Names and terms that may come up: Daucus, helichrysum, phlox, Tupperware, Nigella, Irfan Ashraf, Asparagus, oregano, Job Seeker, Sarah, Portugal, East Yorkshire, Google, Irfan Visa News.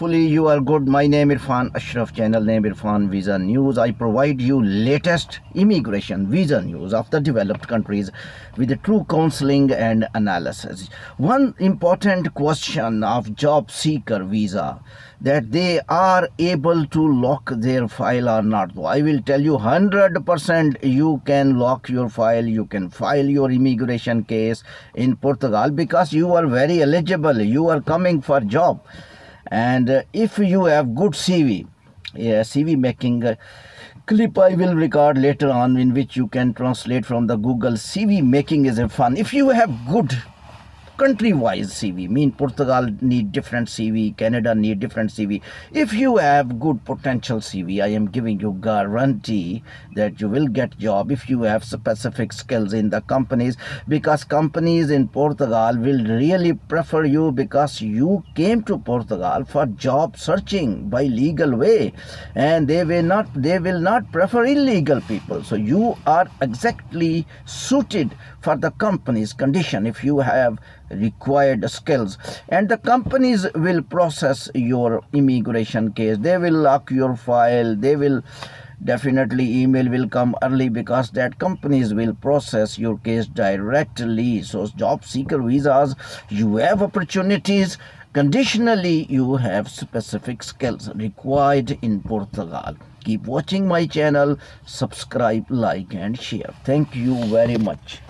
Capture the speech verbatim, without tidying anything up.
Hopefully you are good. My name Irfan Ashraf, channel name Irfan Visa News. I provide you latest immigration visa news of the developed countries with a true counseling and analysis. One important question of job seeker visa, that they are able to lock their file or not. I will tell you one hundred percent you can lock your file, you can file your immigration case in Portugal because you are very eligible, you are coming for job. And uh, if you have good C V, yeah, C V making uh, clip I will record later on, in which you can translate from the Google. C V making is a fun. If you have good country-wise C V, mean Portugal need different C V, Canada need different C V. If you have good potential C V, I am giving you guarantee that you will get job if you have specific skills in the companies, because companies in Portugal will really prefer you because you came to Portugal for job searching by legal way, and they will not they will not prefer illegal people. So you are exactly suited for the company's condition if you have required skills, and the companies will process your immigration case. They will lock your file, they will definitely email will come early because that companies will process your case directly. So job seeker visas, you have opportunities conditionally, you have specific skills required in Portugal. Keep watching my channel, subscribe, like and share. Thank you very much.